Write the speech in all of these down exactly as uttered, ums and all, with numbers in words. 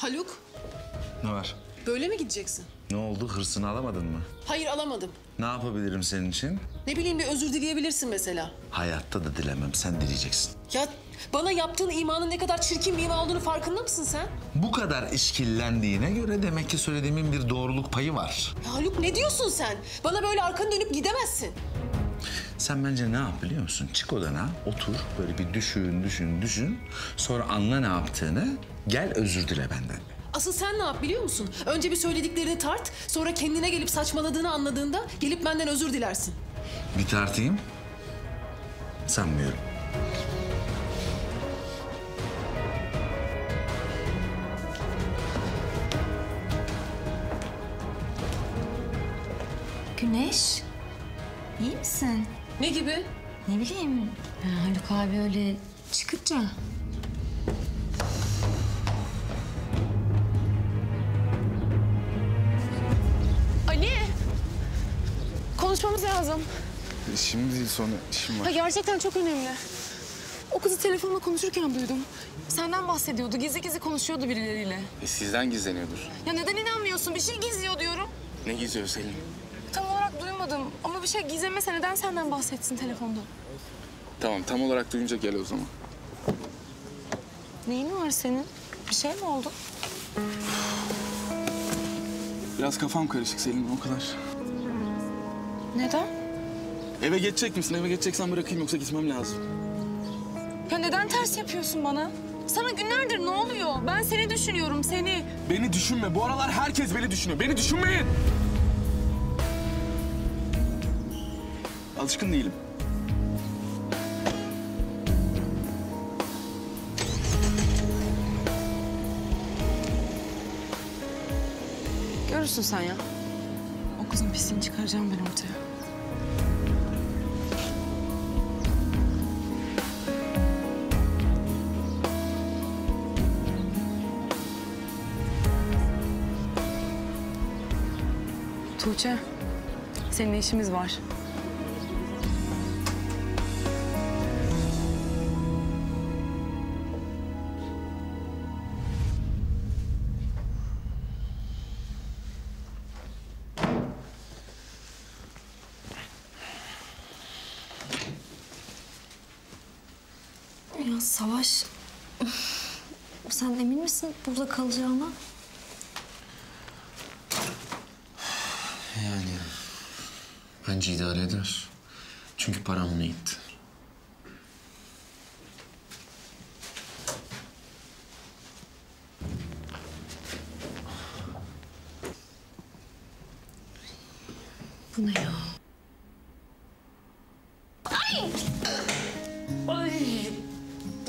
Haluk. Ne var? Böyle mi gideceksin? Ne oldu? Hırsını alamadın mı? Hayır, alamadım. Ne yapabilirim senin için? Ne bileyim, bir özür dileyebilirsin mesela. Hayatta da dilemem, sen dileyeceksin. Ya bana yaptığın imanın ne kadar çirkin bir iman olduğunu farkında mısın sen? Bu kadar işkillendiğine göre demek ki söylediğimin bir doğruluk payı var. Ya Haluk, ne diyorsun sen? Bana böyle arkanı dönüp gidemezsin. Sen bence ne yap biliyor musun? Çık odana, otur, böyle bir düşün, düşün, düşün. Sonra anla ne yaptığını, gel özür dile benden. Asıl sen ne yap biliyor musun? Önce bir söylediklerini tart, sonra kendine gelip saçmaladığını anladığında gelip benden özür dilersin. Bir tartayım. Sanmıyorum. Güneş, iyi misin? Ne gibi? Ne bileyim, Haluk abi öyle çıkınca. Konuşmamız lazım. Şimdi değil, sonra işim var. Ya gerçekten çok önemli. O kızı telefonla konuşurken duydum. Senden bahsediyordu, gizli gizli konuşuyordu birileriyle. E sizden gizleniyordur. Ya neden inanmıyorsun? Bir şey gizliyor diyorum. Ne gizliyor Selin? Tam olarak duymadım ama bir şey gizlemese neden senden bahsetsin telefonda? Tamam, tam olarak duyunca gel o zaman. Neyin var senin? Bir şey mi oldu? Biraz kafam karışık Selin, o kadar. Neden? Eve geçecek misin? Eve geçeceksen bırakayım, yoksa gitmem lazım. Ya neden ters yapıyorsun bana? Sana günlerdir ne oluyor? Ben seni düşünüyorum, seni. Beni düşünme. Bu aralar herkes beni düşünüyor. Beni düşünmeyin. Alışkın değilim. Görürsün sen ya. O kızın pisliğini çıkaracağım ben ortaya. Tuğçe, seninle işimiz var. Ya Savaş, sen emin misin burada kalacağına? Yani bence idare eder. Çünkü param ona gitti. Bu ne ya? Ay! Ay!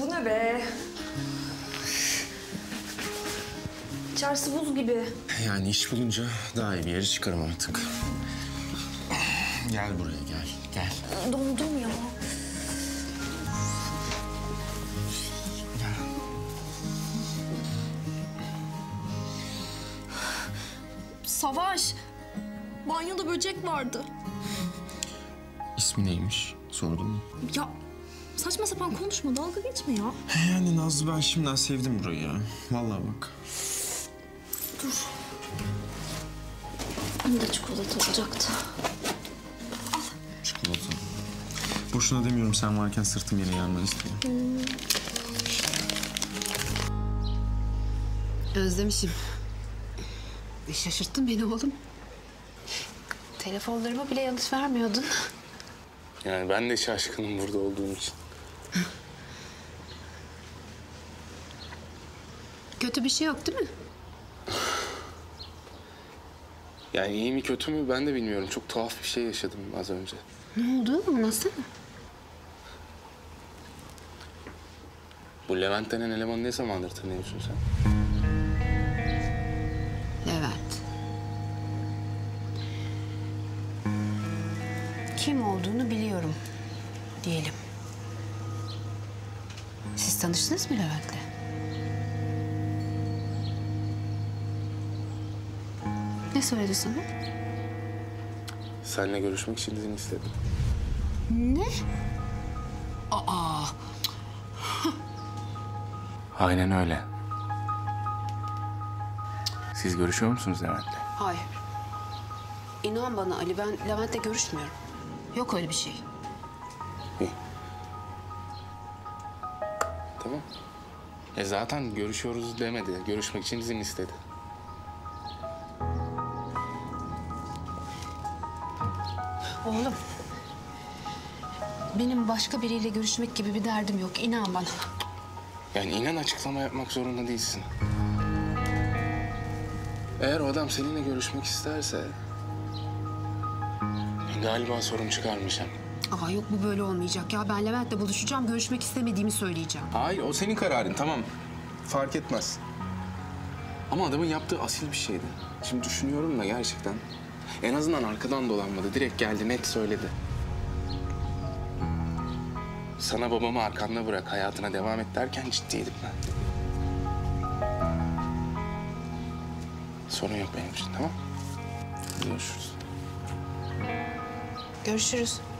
Bu ne be? İçerisi buz gibi. Yani iş bulunca daha iyi bir yere çıkarım artık. Gel buraya, gel, gel. Dondum ya. Gel. Savaş, banyoda böcek vardı. İsmi neymiş, sordun mu? Ya saçma sapan konuşma, dalga geçme ya. Yani Nazlı, ben şimdiden sevdim burayı ya. Vallahi bak. Dur. Hem de çikolata olacaktı. Al. Çikolata. Boşuna demiyorum, sen varken sırtım yere yanmanı istiyorum. Hmm. Özlemişim. E, şaşırttın beni oğlum. Telefonlarıma bile yanlış vermiyordun. Yani ben de şaşkınım burada olduğum için. Kötü bir şey yok değil mi? Yani iyi mi kötü mü ben de bilmiyorum. Çok tuhaf bir şey yaşadım az önce. Ne oldu? Anlatsana. Bu Levent denen elemanı ne zamandır tanıyorsun sen? Levent. Kim olduğunu biliyorum diyelim. Siz tanıştınız mı Levent'le? Ne söyledi sana? Seninle görüşmek için izin istedim. Ne? Aa! Aynen öyle. Siz görüşüyor musunuz Levent'le? Hayır. İnan bana Ali, ben Levent'le görüşmüyorum. Yok öyle bir şey. İyi. Tamam. E zaten görüşüyoruz demedi. Görüşmek için izin istedi. Oğlum. Benim başka biriyle görüşmek gibi bir derdim yok. İnan bana. Yani inan, açıklama yapmak zorunda değilsin. Eğer o adam seninle görüşmek isterse... galiba sorun çıkarmayacağım. Aa yok, bu böyle olmayacak ya. Ben Levent'le buluşacağım, görüşmek istemediğimi söyleyeceğim. Hayır, o senin kararın, tamam. Fark etmez. Ama adamın yaptığı asil bir şeydi. Şimdi düşünüyorum da gerçekten. En azından arkadan dolanmadı. Direkt geldi, net söyledi. Sana babamı arkanda bırak, hayatına devam et derken ciddiydim ben. Sorun yok benim için, tamam? Görüşürüz. Görüşürüz.